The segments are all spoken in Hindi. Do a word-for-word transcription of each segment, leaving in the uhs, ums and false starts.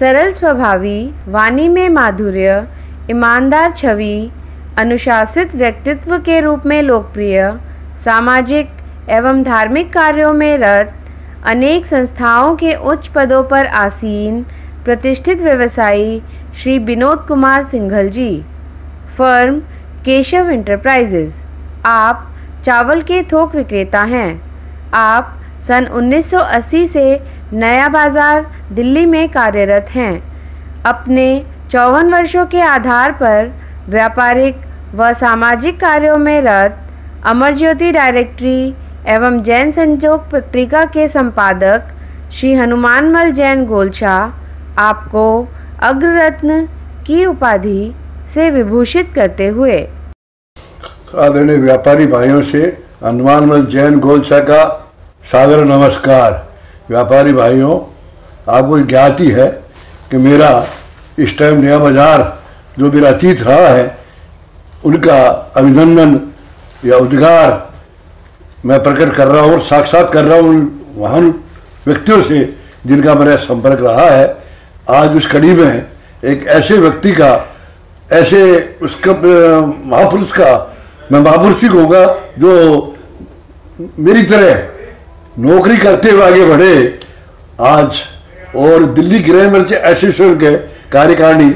सरल स्वभावी, वाणी में माधुर्य, ईमानदार छवि, अनुशासित व्यक्तित्व के रूप में लोकप्रिय, सामाजिक एवं धार्मिक कार्यों में रत, अनेक संस्थाओं के उच्च पदों पर आसीन, प्रतिष्ठित व्यवसायी श्री विनोद कुमार सिंघल जी। Firm Keshav enterprises. आप चावल के थोक विक्रेता हैं। आप सन उन्नीस सौ अस्सी से नया बाज़ार दिल्ली में कार्यरत हैं। अपने चौवन वर्षों के आधार पर व्यापारिक व सामाजिक कार्यों में रत, अमर ज्योति डायरेक्टरी एवं जैन संजोग पत्रिका के संपादक श्री हनुमान मल जैन गोलचा आपको अग्ररत्न की उपाधि से विभूषित करते हुए। आदरणीय व्यापारी भाइयों से हनुमान मल जैन गोलचा का सादर नमस्कार। व्यापारी भाइयों, आपको ज्ञाति है कि मेरा इस टाइम नया बाज़ार जो मेरा अतीत रहा है, उनका अभिनंदन या उद्गार मैं प्रकट कर रहा हूँ, साक्षात कर रहा हूँ उन महान व्यक्तियों से जिनका मेरा संपर्क रहा है। आज उस कड़ी में एक ऐसे व्यक्ति का, ऐसे उसका महापुरुष का मैं महापुरुष होगा जो मेरी तरह नौकरी करते हुए आगे बढ़े आज और दिल्ली गृह मंत्री एसोसिएशन के कार्यकारिणी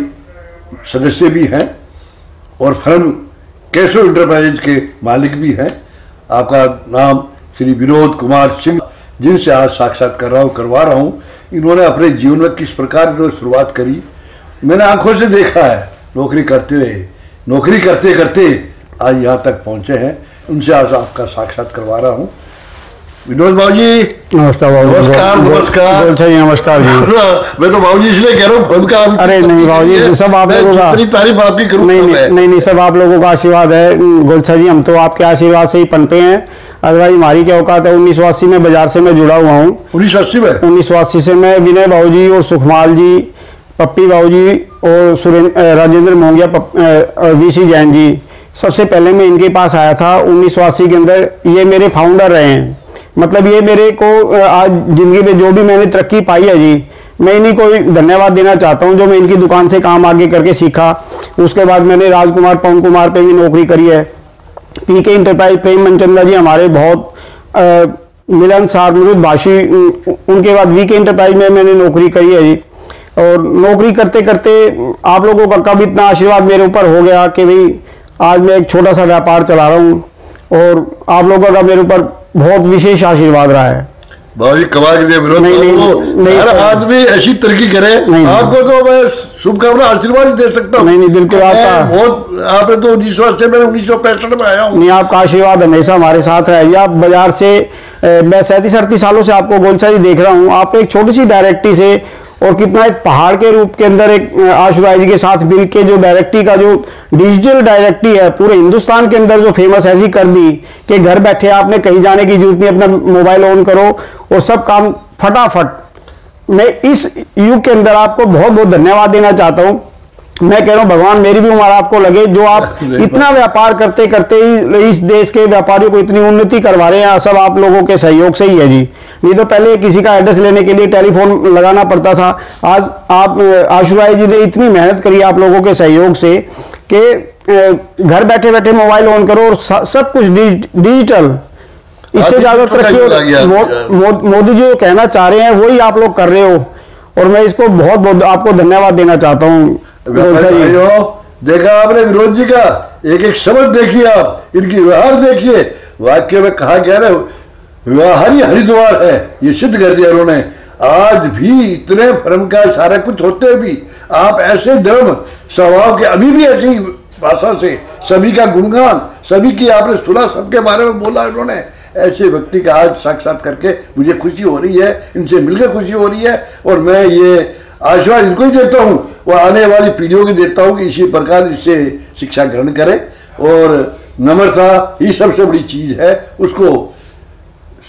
सदस्य भी हैं और फर्म केशव इंटरप्राइजेज के मालिक भी हैं। आपका नाम श्री विनोद कुमार सिंह, जिनसे आज साक्षात कर रहा हूँ, करवा रहा हूँ। इन्होंने अपने जीवन में किस प्रकार की तो शुरुआत करी, मैंने आंखों से देखा है। नौकरी करते हुए, नौकरी करते करते आज यहाँ तक पहुँचे हैं। उनसे आज आपका साक्षात करवा रहा हूँ। विनोद बाबू जी नमस्कार। नमस्कार नमस्कार नमस्कार जी। मैं तो बाबू जी इसलिए कह रहा हूँ। अरे नहीं बाबू जी, सब आप लोगों का तारीफ आपकी करूँ। नहीं नहीं नहीं, सब आप लोगों का आशीर्वाद है गोलचा जी। हम तो आपके आशीर्वाद से ही पनपे हैं, अदरवाइज हमारी क्या औकात है। उन्नीस सौ अस्सी में बाजार से मैं जुड़ा हुआ हूँ। उन्नीस सौ अस्सी में उन्नीस सौ अस्सी से मैं विनय बाबू जी और सुखमाल जी, पप्पी बाबू जी और सुरेंद्र राजेंद्र मोहंगिया, वी सी जैन जी, सबसे पहले मैं इनके पास आया था उन्नीस सौ अस्सी के अंदर। ये मेरे फाउंडर रहे हैं। मतलब ये मेरे को आज ज़िंदगी में जो भी मैंने तरक्की पाई है जी, मैं इन्हीं को धन्यवाद देना चाहता हूँ। जो मैं इनकी दुकान से काम आगे करके सीखा, उसके बाद मैंने राजकुमार पवन कुमार पे भी नौकरी करी है। पी के इंटरप्राइज प्रेम मनचंदा जी हमारे बहुत मिलनसार मृदभाषी, उनके बाद वी के इंटरप्राइज में मैंने नौकरी करी है जी। और नौकरी करते करते आप लोगों का कब इतना आशीर्वाद मेरे ऊपर हो गया कि भाई आज मैं एक छोटा सा व्यापार चला रहा हूँ और आप लोगों का मेरे ऊपर बहुत विशेष आशीर्वाद रहा है। भाई कमाल के विरोध नहीं, नहीं, नहीं, नहीं, हर आदमी ऐसी तरक्की करे। आपको तो मैं शुभकामना आशीर्वाद दे सकता हूँ। नहीं नहीं बिल्कुल, आपका बहुत, आपने तो उन्नीस सौ अस्सी में उन्नीस सौ पैंसठ में आया हूँ। नहीं, आपका आशीर्वाद हमेशा हमारे साथ रहा है। आप बाजार से मैं सैंतीस अड़तीस सालों से आपको गोलचा जी देख रहा हूँ। आप एक छोटी सी डायरेक्टरी से और कितना एक पहाड़ के रूप के अंदर एक आशुराई जी के साथ मिल के जो डायरेक्टरी का जो डिजिटल डायरेक्टरी है पूरे हिंदुस्तान के अंदर जो फेमस ऐसी कर दी कि घर बैठे आपने कहीं जाने की जरूरत नहीं, अपना मोबाइल ऑन करो और सब काम फटाफट। मैं इस युग के अंदर आपको बहुत बहुत धन्यवाद देना चाहता हूँ। मैं कह रहा हूँ भगवान मेरी भी उम्र आपको लगे, जो आप इतना व्यापार करते करते ही इस देश के व्यापारियों को इतनी उन्नति करवा रहे हैं। सब आप लोगों के सहयोग से ही है जी। नहीं तो पहले किसी का एड्रेस लेने के लिए टेलीफोन लगाना पड़ता था। आज आप आशुराई जी ने इतनी मेहनत करी आप लोगों के सहयोग से कि घर बैठे बैठे मोबाइल ऑन करो और सब कुछ डिजिटल। इससे ज़्यादा तरक्की मोदी जी जो कहना चाह रहे हैं वही आप लोग कर रहे हो और मैं इसको बहुत बहुत आपको धन्यवाद देना चाहता हूँ। देखा आपने विनोद जी का एक एक शब्द देखिए, आप इनकी व्यवहार देखिए। वाक्य में कहा गया ना, व्यवहार ही हरिद्वार है। ये सिद्ध कर दिया उन्होंने। आज भी इतने फर्म का सारा कुछ होते भी आप ऐसे धर्म स्वभाव के, अभी भी ऐसी भाषा से सभी का गुणगान, सभी की आपने सुना, सबके बारे में बोला उन्होंने। ऐसे व्यक्ति का आज साक्षात करके मुझे खुशी हो रही है, इनसे मिलकर खुशी हो रही है। और मैं ये आशीर्वाद इनको ही देता हूँ, वह आने वाली पीढ़ियों को देता हूँ कि इसी प्रकार इससे शिक्षा ग्रहण करें। और नम्रता ही सबसे बड़ी चीज़ है, उसको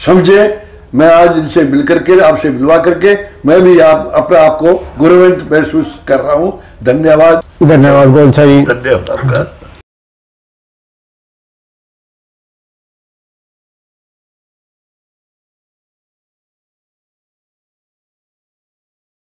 समझे। मैं आज इनसे मिल करके, आपसे मिलवा करके मैं भी आप अपना आपको गौरवान्वित महसूस कर रहा हूँ। धन्यवाद धन्यवाद गोलचा जी, धन्यवाद।